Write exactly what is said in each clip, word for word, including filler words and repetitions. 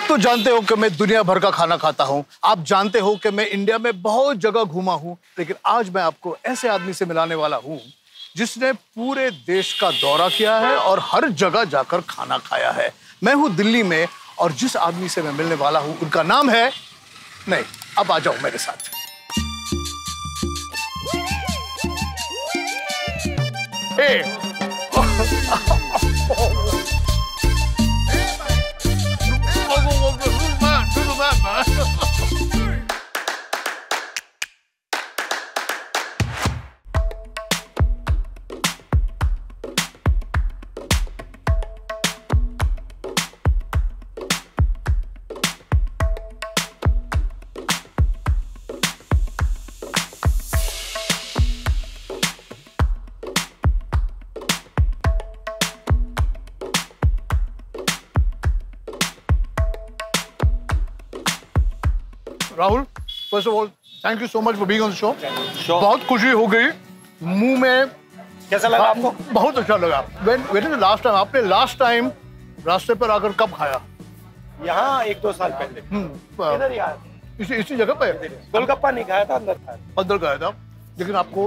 आप तो जानते हो कि मैं दुनिया भर का खाना खाता हूँ, आप जानते हो कि मैं इंडिया में बहुत जगह घूमा हूँ, लेकिन आज मैं आपको ऐसे आदमी से मिलाने वाला हूँ जिसने पूरे देश का दौरा किया है और हर जगह जाकर खाना खाया है। मैं हूँ दिल्ली में और जिस आदमी से मैं मिलने वाला हूँ उनका नाम है, नहीं अब आ जाओ मेरे साथ। Rahul, first of all thank you so much for being on the show. बहुत खुशी हो गई मुंह में। कैसा लगा आपको? बहुत अच्छा लगा। When when is the last time आपने लास्ट टाइम रास्ते पर आकर कब खाया? यहाँ एक दो साल पहले। हम्म, इधर ही इसी इसी जगह पे गोलगप्पा नहीं खाया था, अंदर खाया, अंदर खाया था। लेकिन आपको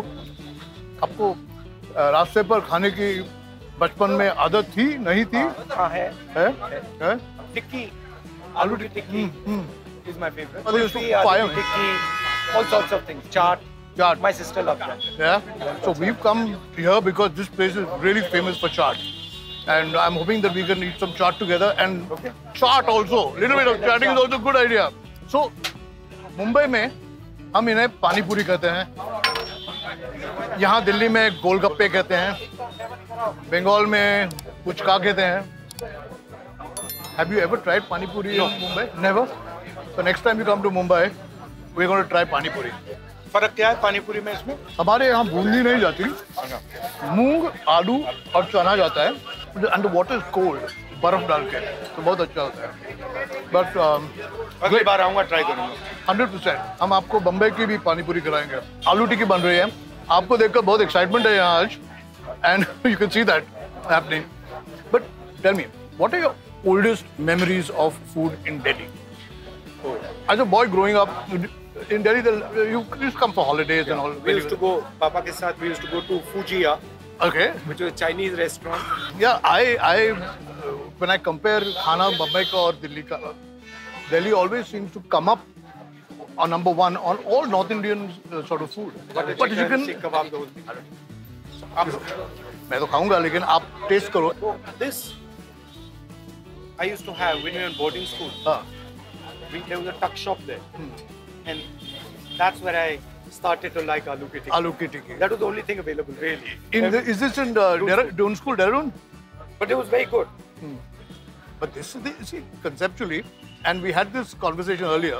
आपको रास्ते पर खाने की बचपन में आदत थी? नहीं थी। हाँ है, है टिक्की, आलू टिक्की is my favorite. Oh, used to buy tikki, all sorts of things. Chaat, chaat. My sister loves that. Yeah. So we've come here because this place is really famous for chaat, and I'm hoping that we can eat some chaat together. And okay. chaat also, little bit of chatting is also a good idea. So, Mumbai में हम इन्हें पानी पूरी कहते हैं, यहाँ दिल्ली में गोल गप्पे कहते हैं, बंगाल में पुचका कहते हैं. Have you ever tried pani puri no. in Mumbai? Never. So next time you come to Mumbai, we're going to try pani puri. फर्क क्या है पानी पूरी में? इसमें हमारे यहाँ बूंदी नहीं जाती, मूंग, आलू और चना जाता है, and the water is cold, बर्फ डाल के, तो बहुत अच्छा होता है. But um, अगली बार आऊँगा, ट्राई करूँगा. हंड्रेड परसेंट हम आपको बम्बई की भी पानी पूरी कराएंगे. आलू टिक्की बन रही है, आपको देखकर बहुत एक्साइटमेंट है यहाँ आज, and you can see that happening. But tell me, what are your oldest memories of food in Delhi? Oh. As a boy growing up in Delhi, the, you used to come for holidays yeah. and all. We used to go, Papa ke saath, we used to go to Fujiya, okay, which is a Chinese restaurant. Yeah, I, I, when I compare khana Mumbai ka aur Delhi ka, Delhi always seems to come up on number one on all North Indian uh, sort of food. But, but chicken, you can, kebab, those things. I will eat, lekin aap taste karo. So, this I used to have when we were in boarding school. Ah. We, there was a tuck shop there, hmm. and that's where I started to like Aloo Tikki. Aloo Tikki. That was the only thing available, really. In the, is this in Doon School, Dehradun? But it was very good. Hmm. But this is the, see, conceptually, and we had this conversation earlier.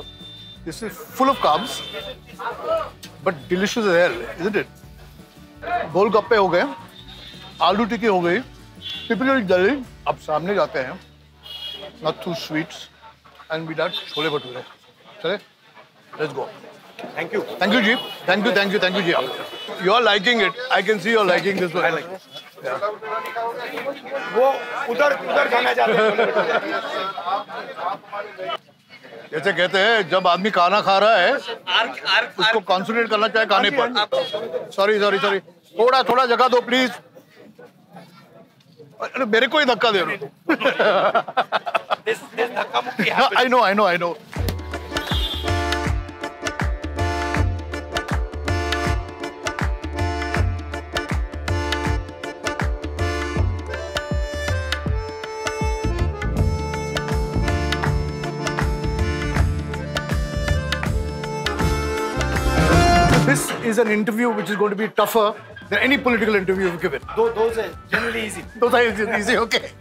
This is full of carbs, but delicious as hell, isn't it? Gol Gappe हो गए, Aloo Tikki हो गई. Typically Delhi. अब सामने जाते हैं. Nathu sweets, and we had chole bhature. Chale, let's go. Thank you. Thank you, Ji. Thank you, thank you, thank you, Ji. You are liking it. I can see you are liking this one. I like it. वो उधर उधर खाना चाहते हैं. जैसे कहते हैं जब आदमी खाना खा रहा है, उसको concentrate करना चाहिए खाने पर. Sorry, sorry, sorry. थोड़ा थोड़ा जगह दो, please. अरे मेरे को ही धक्का दे रहे हो. This this dhakka mukti happened. I know, I know, I know. This is an interview which is going to be tougher than any political interview you've given. Those, those are generally easy. Those are easy, easy. Okay.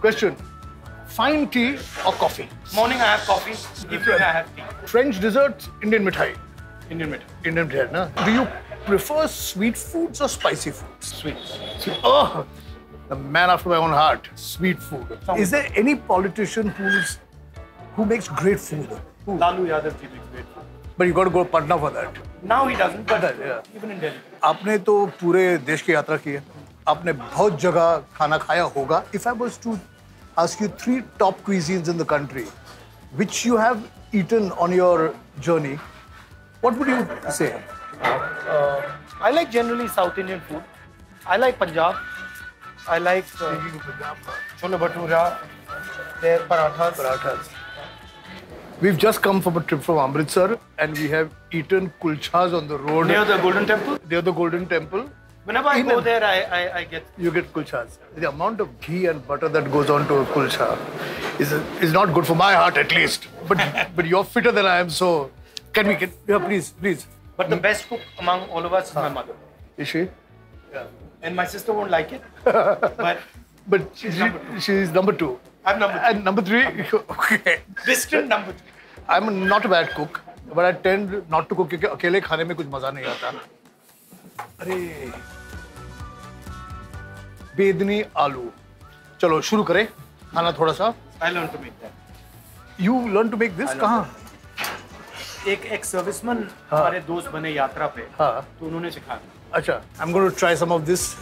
Question. Fine tea or coffee? Morning I have coffee. Evening I have tea. French desserts, Indian mithai. Indian mithai. Indian mithai, na. Do you prefer sweet foods or spicy foods? Sweet. Sweet. Oh, the man after my own heart. Sweet food. Some Is there any politician who's who makes great food? Who? Lalu Yadav ji makes great food. But you got to go to Patna for that. Now he doesn't. But that, yeah. Even in Delhi. आपने तो पूरे देश की यात्रा की है. आपने बहुत जगह खाना खाया होगा. If I was to ask you three top cuisines in the country which you have eaten on your journey, what would you say? Uh, I like generally South Indian food. I like Punjab. I like uh, Chole Bhature, their parathas. Parathas. We've just come from a trip from Amritsar and we have eaten kulchas on the road. Near the Golden Temple? Near the Golden Temple. Whenever I go there, I, I, I get... You get kulchas. The amount of ghee and butter that goes on to a kulcha is, is not good for my heart at least. But, but you're fitter than I am, so... Can we get... Yeah, please, please. But the best cook among all of us is my mother. Is she? Yeah. And my sister won't like it, but... But she's she, number two. She's number two. I'm number three. And number three? Okay. Distant number three. I'm not a bad cook, but I tend not to cook because alone khane mein kuch maza nahi aata. Arey. Bedni aloo. Chalo, shuru kare. Khana thoda sa. I learned to make that. You learned to make this? Kahan? एक एक serviceman हमारे दोस्त बने यात्रा पे, तो उन्होंने सिखाया। अच्छा, I'm going to try some of this.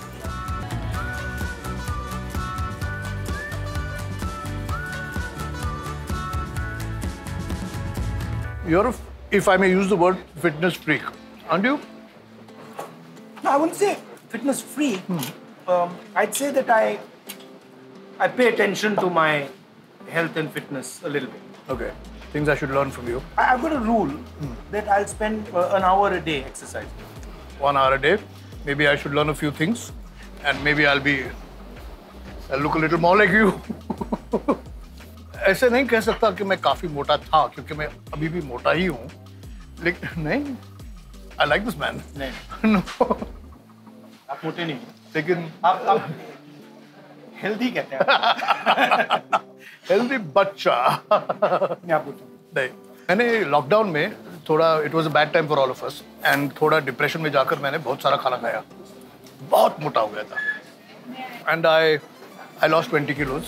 You're, if I may use the word, fitness freak, aren't you? No, I wouldn't say fitness freak. Hmm. Um, I'd say that I, I pay attention to my health and fitness a little bit. Okay. Things I should learn from you. I've got a rule hmm. that I'll spend uh, an hour a day exercising. One hour a day. Maybe I should learn a few things, and maybe I'll be, I'll look a little more like you. ऐसे नहीं कह सकता कि मैं काफी मोटा था क्योंकि मैं अभी भी मोटा ही हूँ, लेकिन नहीं. I like this man. नहीं. No. आप मोटे नहीं. लेकिन आप आप healthy कहते हैं. Healthy बच्चा. नहीं आप बोलो. नहीं. मैंने lockdown में थोड़ा it was a bad time for all of us and थोड़ा depression में जाकर मैंने बहुत सारा खाना खाया. बहुत मोटा हो गया था. And I I lost twenty kilos.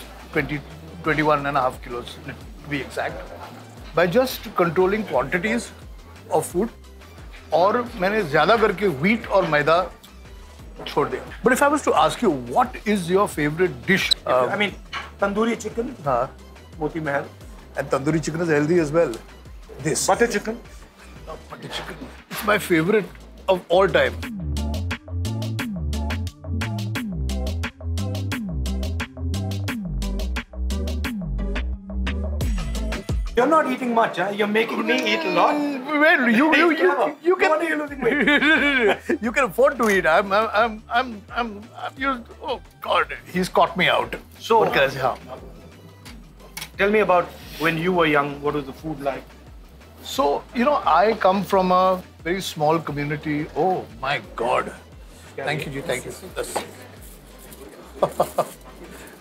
twenty-one and a half kilos to be exact. By just controlling quantities of food. और मैंने ज़्यादा करके wheat और मैदा छोड़ दिया. But if I was to ask you, what is your favorite dish? I mean. Tandoori chicken, हाँ, Moti Mahal, and tandoori chicken is healthy as well. This butter chicken, love butter chicken. It's my favorite of all time. You're not eating much, huh? You're making me eat a lot. Well, you you you you can. What are you losing weight? You can afford to eat. I'm I'm I'm I'm I'm. I'm oh God, he's caught me out. So what can I say? Huh? Tell me about when you were young. What was the food like? So you know, I come from a very small community. Oh my God! Thank you, Ji. Thank you.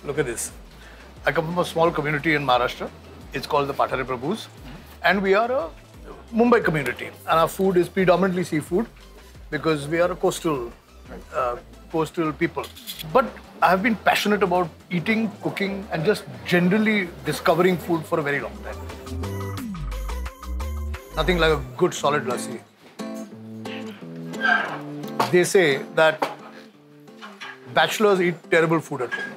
Look at this. I come from a small community in Maharashtra. It's called the Pathare Prabhus, and we are a Mumbai community, and our food is predominantly seafood because we are a coastal, uh, coastal people. But I have been passionate about eating, cooking, and just generally discovering food for a very long time. Nothing like a good solid lassi. They say that bachelors eat terrible food at home.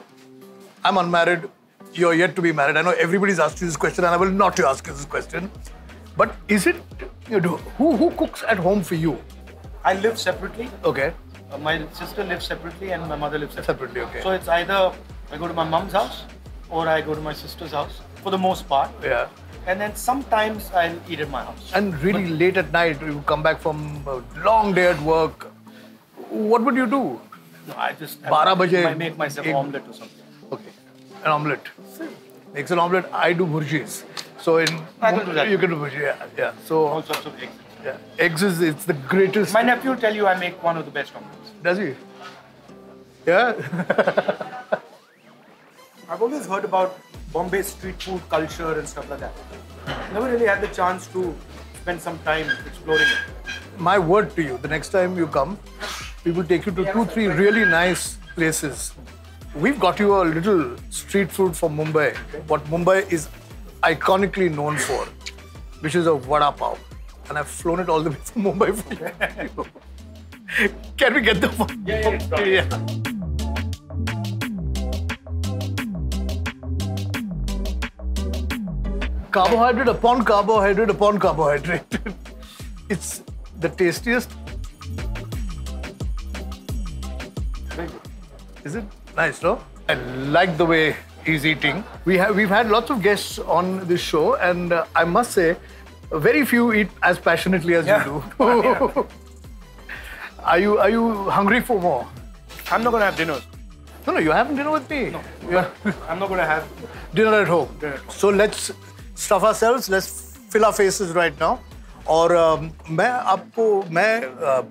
I'm unmarried. You're yet to be married. I know everybody's asked you this question, and I will not ask you this question. But is it, you know, who who cooks at home for you? I live separately. Okay. Uh, my sister lives separately, and my mother lives separately. separately. Okay. So it's either I go to my mom's house or I go to my sister's house for the most part. Yeah. And then sometimes I'll eat at my house. And really but late at night, you come back from a long day at work. What would you do? No, I just twelve baje. I make myself an omelette or something. Okay. An omelette. Makes an omelette. I do bhurjis. So in I can do that. You can do bhurji. Yeah, yeah. So all sorts of eggs. Yeah, eggs is it's the greatest. My nephew tell you I make one of the best omelettes. Does he? Yeah. I've always heard about Bombay street food culture and stuff like that. Never really had the chance to spend some time exploring it. My word to you, the next time you come, we will take you to yeah, two, three really nice places. We've got you a little street food from Mumbai, what Mumbai is iconically known for, which is a Vada Pav. And I've flown it all the way from Mumbai for you. Can we get the phone? Yeah, yeah, yeah. carbohydrate upon carbohydrate upon carbohydrate. It's the tastiest. Is it nice, no? I like the way he's eating. We have we've had lots of guests on this show, and uh, I must say, very few eat as passionately as yeah. you do. Yeah. Are you are you hungry for more? I'm not going to have dinner. No, no, you're having dinner with me. No, yeah. I'm not going to have dinner at home. Dinner at home. So let's stuff ourselves. Let's fill our faces right now. और मैं आपको मैं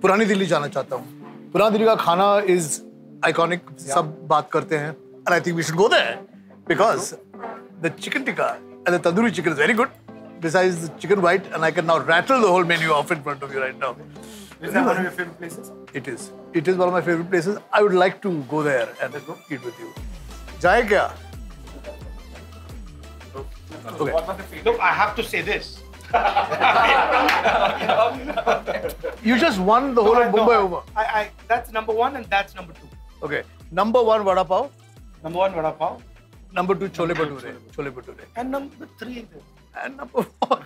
पुरानी दिल्ली जाना चाहता हूँ. पुरानी दिल्ली का खाना is iconic. सब बात करते हैं. And I think we should go there because the chicken tikka and the tandoori chicken is very good. Besides the chicken white, and I can now rattle the whole menu off in front of you right now. Is that one of your favorite places? It is. It is one of my favorite places. I would like to go there and eat with you. Jai kya? Okay. Look, I have to say this. You just won the whole no, of Mumbai no, over. I, I, that's number one and that's number two. Okay. Number one, Vada Pav. Number one, Vada Pav. Number two, Chole Bhature. Chole Bhature. And number three. And number four.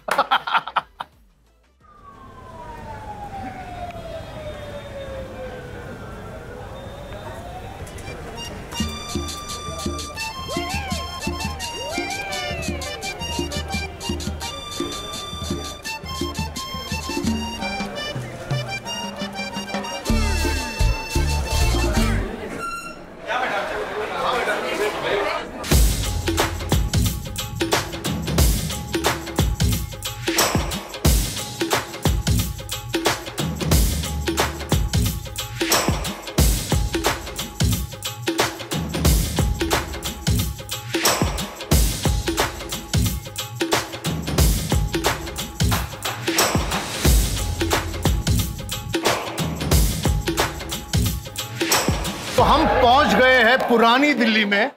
पुरानी दिल्ली में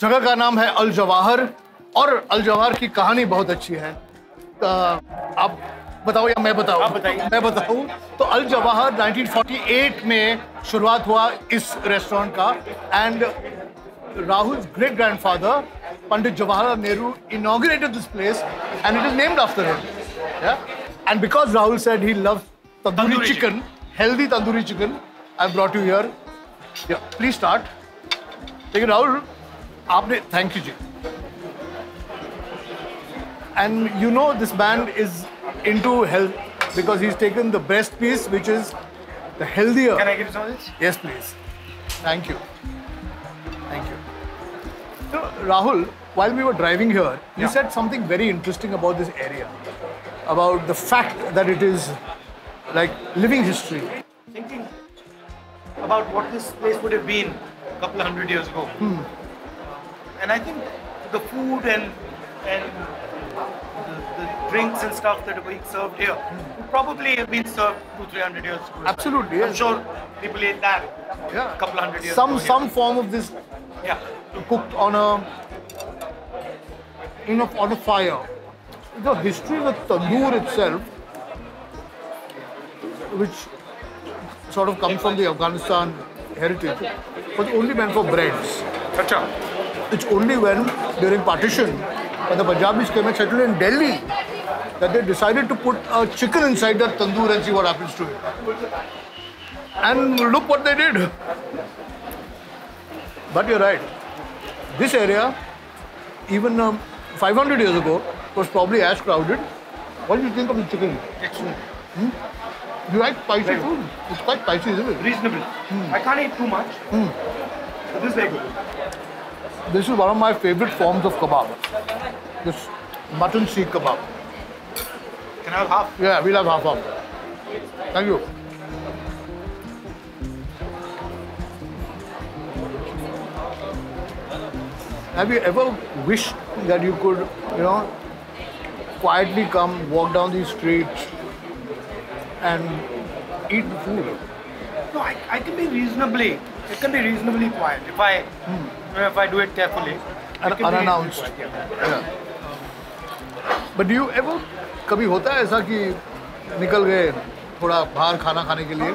जगह का नाम है अल जवाहर और अल जवाहर की कहानी बहुत अच्छी है. आप बताओ या मैं बताऊं? आप बताइए. मैं बताऊं तो अल जवाहर nineteen forty-eight में शुरुआत हुआ इस रेस्टोरेंट का, and Rahul great grandfather Pandit Jawaharlal Nehru inaugurated this place and it is named after him. And because Rahul said he loves tandoori chicken, healthy tandoori chicken, I brought you here. Please start. लेकिन राहुल आपने thank you ji. And you know this band is into health because he is taken the best piece which is the healthier. Can I give some of? Yes please. Thank you. Thank you. Rahul, while we were driving here, you yeah. said something very interesting about this area, about the fact that it is like living history. Thinking about what this place would have been couple of hundred years ago, hmm. and I think the food and and the, the drinks and stuff that are being served here hmm. probably have been served two, three hundred years ago. Absolutely, yes. I'm sure people ate that. Yeah, couple of hundred years. Some ago, some yeah. form of this. Yeah, cooked on a you know on a fire. The history of the tandoor itself, which sort of comes from the Afghanistan heritage. But only meant for breads. Acha. It's only when during partition, when the Punjabis came and settled in Delhi, that they decided to put a chicken inside that tandoor and see what happens to it. And look what they did. But you're right. This area, even um, five hundred years ago, was probably as crowded. What do you think of the chicken? Excellent. Hmm? You like spicy very food? Good. It's quite spicy, isn't it? Reasonable. Mm. I can't eat too much. Mm. But this is very good. This is one of my favorite forms of kebab. This mutton seekh kebab. Can I have half? Yeah, we'll have half half. Thank you. Have you ever wished that you could, you know, quietly come, walk down these streets and eat food? No, I, I can be reasonably. It can be reasonably quiet if I, hmm. if I do it carefully. An, it unannounced. Quiet, yeah. Yeah. But do you ever, कभी होता है ऐसा कि निकल गए थोड़ा बाहर खाना खाने के लिए?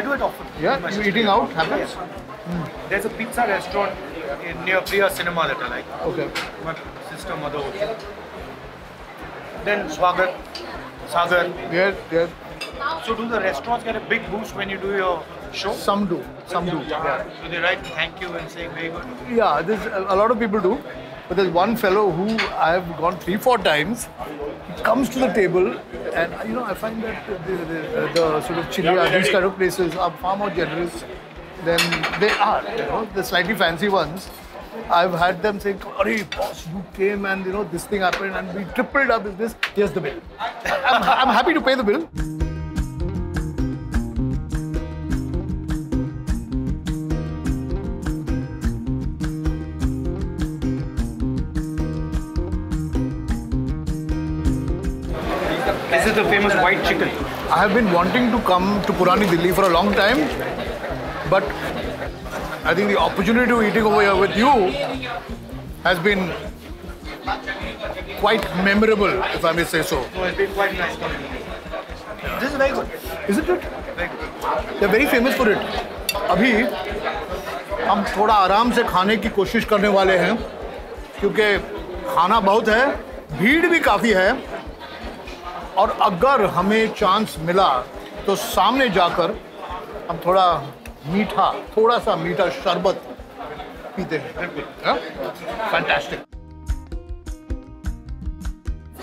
I do it often. Yeah, you eating out happens. Yeah. Hmm. There's a pizza restaurant near Priya Cinema that I like. Okay. My इसका मजा होता है. Then Swagat, Sagar. Yes, yes. So do the restaurants get a big boost when you do your show? Some do, some do. Yeah. So they write thank you and saying very good. Yeah, there's a lot of people do, but there's one fellow who I have gone three, four times. He comes to the table, and you know I find that the, the, the, the sort of Chiliya, these kind of places are far more generous than they are. You know, the slightly fancy ones. I've had them saying, "Arey, boss, you came and you know this thing happened and we tripled our business. Here's the bill." I'm, I'm happy to pay the bill. This is the famous white chicken. I have been wanting to come to Purani Delhi for a long time, but I think the opportunity to eating over here with you has been quite memorable, if I may say so. No, it's been quite nice. This is very good. Isn't it? Very good. They're very famous for it. अभी हम थोड़ा आराम से खाने की कोशिश करने वाले हैं, क्योंकि खाना बहुत है, भीड़ भी काफी है, और अगर हमें चांस मिला, तो सामने जाकर हम थोड़ा मीठा, थोड़ा सा मीठा शरबत पीते हैं. बिल्कुल. Fantastic.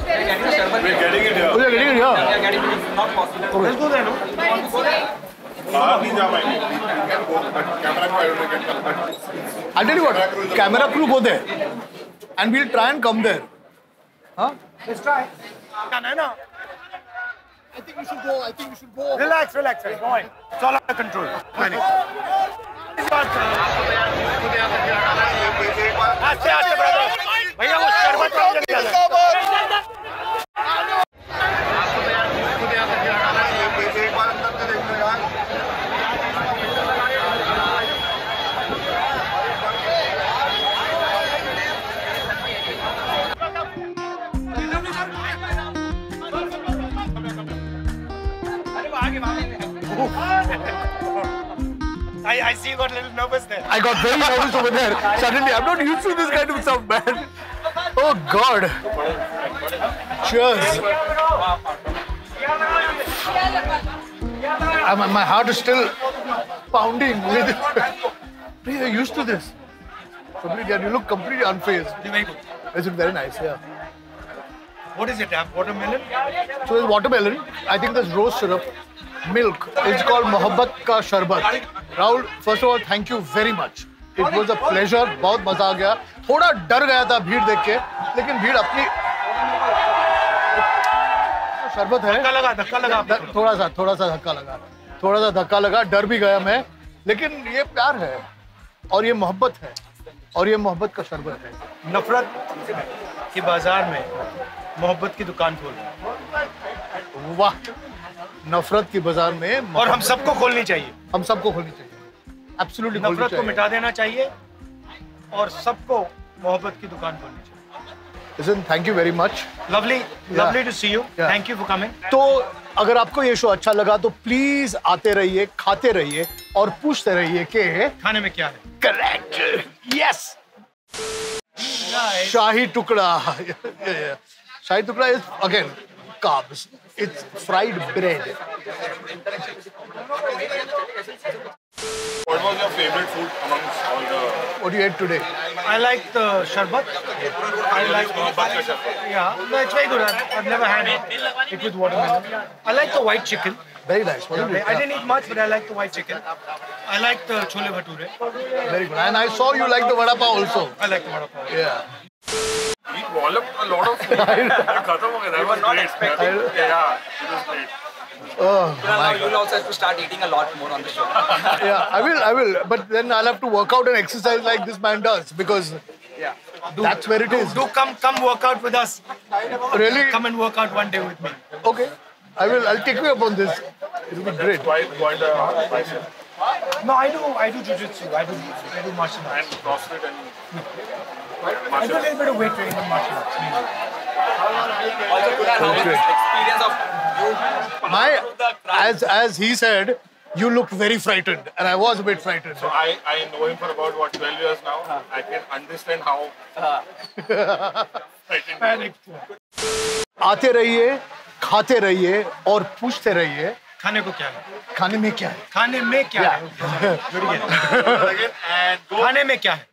We're getting it here. We're getting it here. We're getting it. It's not possible. Let's go there, no? I'll tell you what. Camera crew go there, and we'll try and come there. Huh? Let's try. Nana. I think we should go. I think we should go. Relax, relax. It's going. It's all under control. Manage. आस्ते आस्ते brother. भैया वो शरबत कौन लेके आया? I, I see you got a little nervous there. I got very nervous over there. Suddenly, I'm not used to this kind of stuff, man. Oh God. Cheers. I, my, my heart is still pounding. Please, you're used to this. Completely, you look completely unfazed. You're very good. It's very nice, yeah. What is it? Watermelon? So there's watermelon. I think there's rose syrup. Milk. It's called Mohabbat Ka Sharbat. Rahul, first of all, thank you very much. It was a pleasure. बहुत मजा आ गया. थोड़ा डर गया था भीड़ देख के, लेकिन भीड़ अपनी शरबत है. धक्का लगा, धक्का लगा. थोड़ा सा, थोड़ा सा धक्का लगा. थोड़ा सा धक्का लगा. डर भी गया मैं. लेकिन ये प्यार है, और ये मोहब्बत है, और ये मोहब्बत का शरबत है. नफरत के बाजार में मोहब्बत की दुकान खोल. वाह. नफरत की बाजार में. और हम सबको खोलनी चाहिए. हम सबको खोलनी चाहिए. एब्सोल्युटली. नफरत को मिटा देना चाहिए और सबको मोहब्बत की दुकान खोलनी चाहिए. Listen, thank you very much. Lovely, lovely to see you. Thank you for coming. तो अगर आपको ये शो अच्छा लगा तो प्लीज आते रहिए, खाते रहिए और पूछते रहिए कि खाने में क्या है. Correct. Yes. Shahi tukda. Shahi tukda is again carbs. It's fried bread. What was your favorite food amongst all the? What you ate today? I like the sharbat. I like Mohabbat Ka Sharbat. Yeah, no, it's very good. I've, I've never had it. It with watermelon. I like the white chicken. Very nice. Wasn't it? I didn't eat much, but I like the white chicken. I like the chole bhature. Very good. And I saw you like the vada pav also. I like the vada pav. Yeah. We walloped a lot of food. We were not expecting. Yeah, it was great. Oh, now you will also have to start eating a lot more on the show. Yeah, I will, I will. But then I'll have to work out and exercise like this man does, because yeah, do, that's where it do, is. Do come, come work out with us. Really? Come and work out one day with me. Okay, I will. I'll take you up on this. It will be great. Quite, quite a passion. No, I do. I do jiu-jitsu. I do. I do martial arts. And CrossFit and. I do a little bit of weight training and martial arts. Also, Kunal, how was the experience of you? My, as as he said, You looked very frightened, and I was a bit frightened. So I, I know him for about what twelve years now. Uh-huh. I can understand how uh-huh. frightened. Panic. आते रहिए, खाते रहिए और पूछते रहिए. खाने को क्या है? खाने में क्या है? खाने में क्या है? Again and go. खाने में क्या है?